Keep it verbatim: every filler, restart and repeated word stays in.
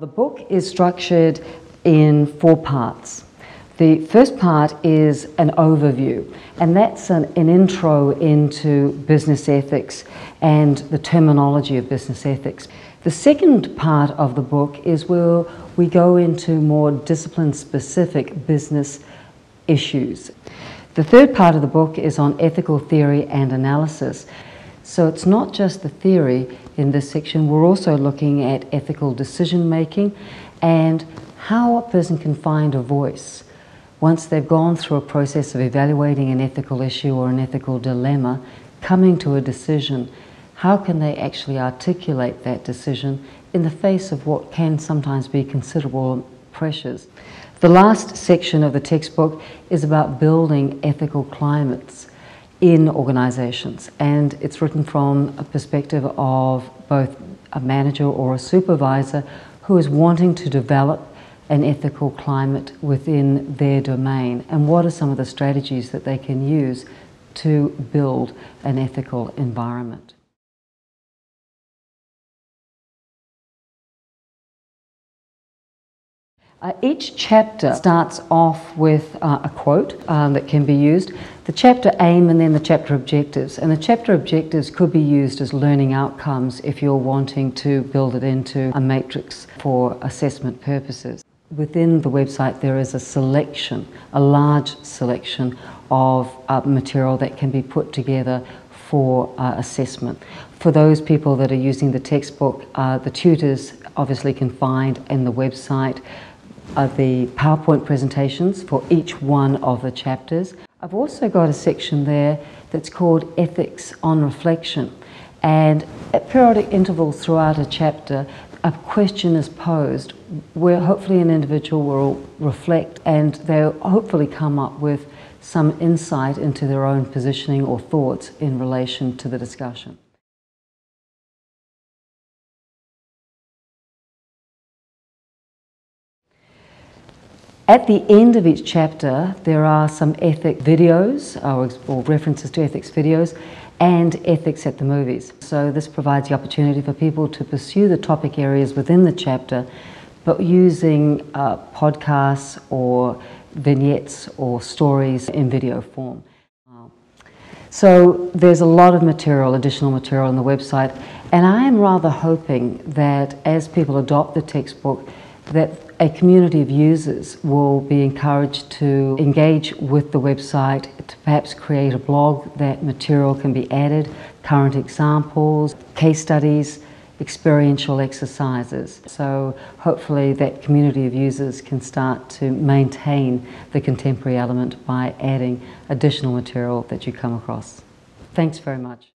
The book is structured in four parts. The first part is an overview, and that's an, an intro into business ethics and the terminology of business ethics. The second part of the book is where we go into more discipline-specific business issues. The third part of the book is on ethical theory and analysis. So it's not just the theory in this section, we're also looking at ethical decision making and how a person can find a voice once they've gone through a process of evaluating an ethical issue or an ethical dilemma, coming to a decision. How can they actually articulate that decision in the face of what can sometimes be considerable pressures? The last section of the textbook is about building ethical climates in organizations, and it's written from a perspective of both a manager or a supervisor who is wanting to develop an ethical climate within their domain, and what are some of the strategies that they can use to build an ethical environment. Uh, each chapter starts off with uh, a quote um, that can be used, the chapter aim and then the chapter objectives. And the chapter objectives could be used as learning outcomes if you're wanting to build it into a matrix for assessment purposes. Within the website there is a selection, a large selection of uh, material that can be put together for uh, assessment. For those people that are using the textbook, uh, the tutors obviously can find in the website are the PowerPoint presentations for each one of the chapters. I've also got a section there that's called Ethics on Reflection, and at periodic intervals throughout a chapter a question is posed where hopefully an individual will reflect and they'll hopefully come up with some insight into their own positioning or thoughts in relation to the discussion. At the end of each chapter there are some ethic videos or, or references to ethics videos and ethics at the movies. So this provides the opportunity for people to pursue the topic areas within the chapter, but using uh, podcasts or vignettes or stories in video form. Wow. So there's a lot of material, additional material on the website, and I am rather hoping that as people adopt the textbook that a community of users will be encouraged to engage with the website, to perhaps create a blog that material can be added, current examples, case studies, experiential exercises. So hopefully that community of users can start to maintain the contemporary element by adding additional material that you come across. Thanks very much.